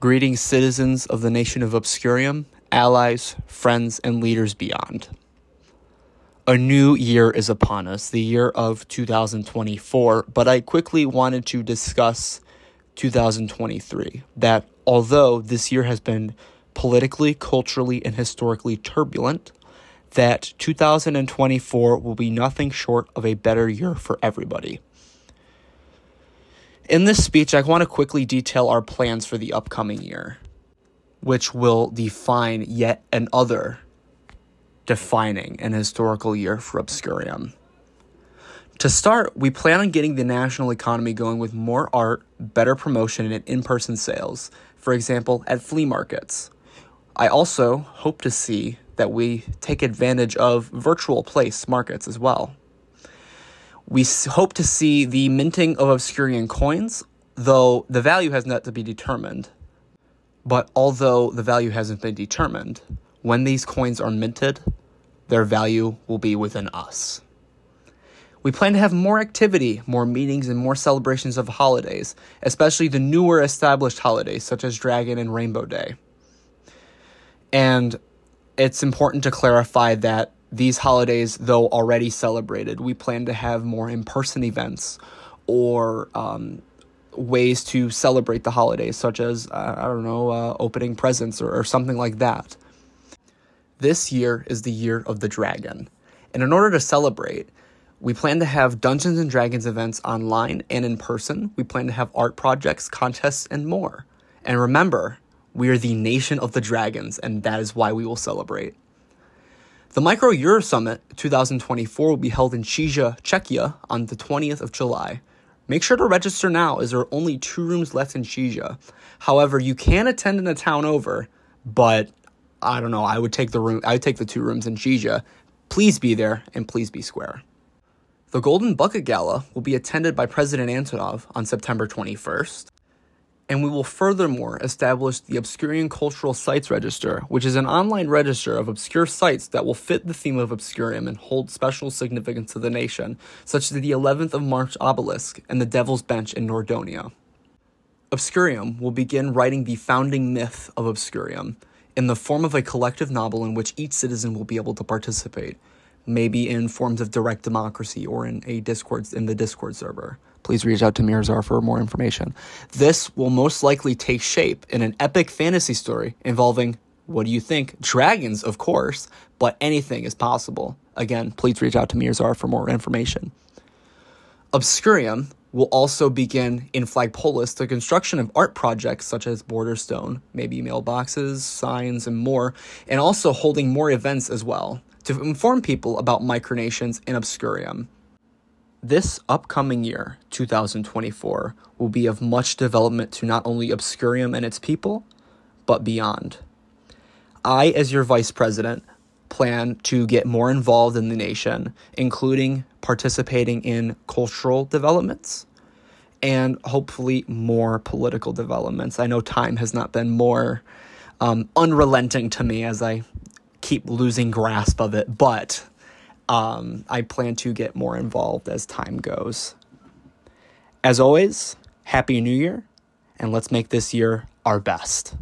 Greetings, citizens of the nation of Obscurium, allies, friends, and leaders beyond. A new year is upon us, the year of 2024, but I quickly wanted to discuss 2023, that although this year has been politically, culturally, and historically turbulent, that 2024 will be nothing short of a better year for everybody. In this speech, I want to quickly detail our plans for the upcoming year, which will define yet another defining and historical year for Obscurium. To start, we plan on getting the national economy going with more art, better promotion, and in-person sales, for example, at flea markets. I also hope to see that we take advantage of virtual place markets as well. We hope to see the minting of Obscurian coins, though the value has not to be determined. But although the value hasn't been determined, when these coins are minted, their value will be within us. We plan to have more activity, more meetings, and more celebrations of holidays, especially the newer established holidays such as Dragon and Rainbow Day. And it's important to clarify that these holidays, though already celebrated, we plan to have more in-person events or ways to celebrate the holidays, such as, opening presents or something like that. This year is the year of the dragon, and in order to celebrate, we plan to have Dungeons and Dragons events online and in person. We plan to have art projects, contests, and more. And remember, we are the nation of the dragons, and that is why we will celebrate. The Micro Euro Summit 2024 will be held in Shija, Czechia on the 20th of July. Make sure to register now, as there are only 2 rooms left in Shija. However, you can attend in a town over, but I would take the 2 rooms in Shija. Please be there and please be square. The Golden Bucket Gala will be attended by President Antonov on September 21st, and we will furthermore establish the Obscurium Cultural Sites Register, which is an online register of obscure sites that will fit the theme of Obscurium and hold special significance to the nation, such as the 11th of March obelisk and the Devil's Bench in Nordonia. Obscurium will begin writing the founding myth of Obscurium in the form of a collective novel in which each citizen will be able to participate, maybe in forms of direct democracy or in the Discord server. Please reach out to Mirzar for more information. This will most likely take shape in an epic fantasy story involving, what do you think? Dragons, of course, but anything is possible. Again, please reach out to Mirzar for more information. Obscurium will also begin in Flagpolis the construction of art projects such as Borderstone, maybe mailboxes, signs, and more, and also holding more events as well to inform people about micronations and Obscurium. This upcoming year, 2024, will be of much development to not only Obscurium and its people, but beyond. I, as your vice president, plan to get more involved in the nation, including participating in cultural developments and hopefully more political developments. I know time has not been more unrelenting to me as I keep losing grasp of it, but I plan to get more involved as time goes. As always, Happy New Year, and let's make this year our best.